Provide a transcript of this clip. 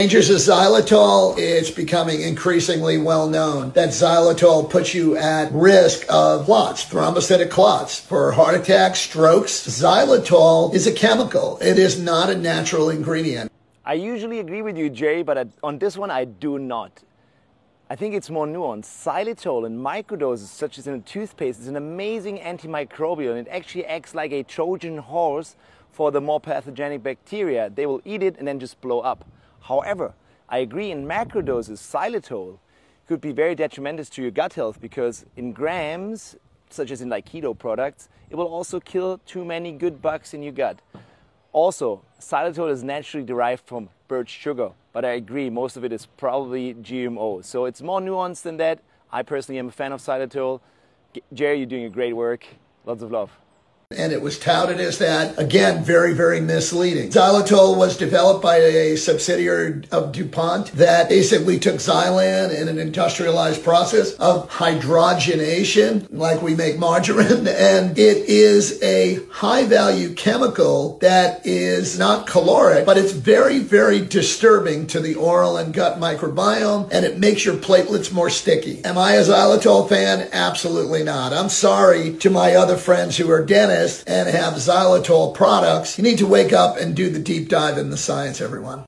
Dangers of xylitol, it's becoming increasingly well known that xylitol puts you at risk of clots, thrombocytic clots, for heart attacks, strokes. Xylitol is a chemical. It is not a natural ingredient. I usually agree with you, Jerry, but on this one I do not. I think it's more nuanced. Xylitol in microdoses, such as in a toothpaste, is an amazing antimicrobial, and it actually acts like a Trojan horse for the more pathogenic bacteria. They will eat it and then just blow up. However, I agree, in macrodoses, xylitol could be very detrimental to your gut health because in grams, such as in like keto products, it will also kill too many good bugs in your gut. Also, xylitol is naturally derived from birch sugar, but I agree, most of it is probably GMO. So it's more nuanced than that. I personally am a fan of xylitol. Gerry, you're doing a great work. Lots of love. And it was touted as that. Again, very, very misleading. Xylitol was developed by a subsidiary of DuPont that basically took xylan in an industrialized process of hydrogenation, like we make margarine, and it is a high-value chemical that is not caloric, but it's very, very disturbing to the oral and gut microbiome, and it makes your platelets more sticky. Am I a xylitol fan? Absolutely not. I'm sorry to my other friends who are dentists and have xylitol products. You need to wake up and do the deep dive in the science, everyone.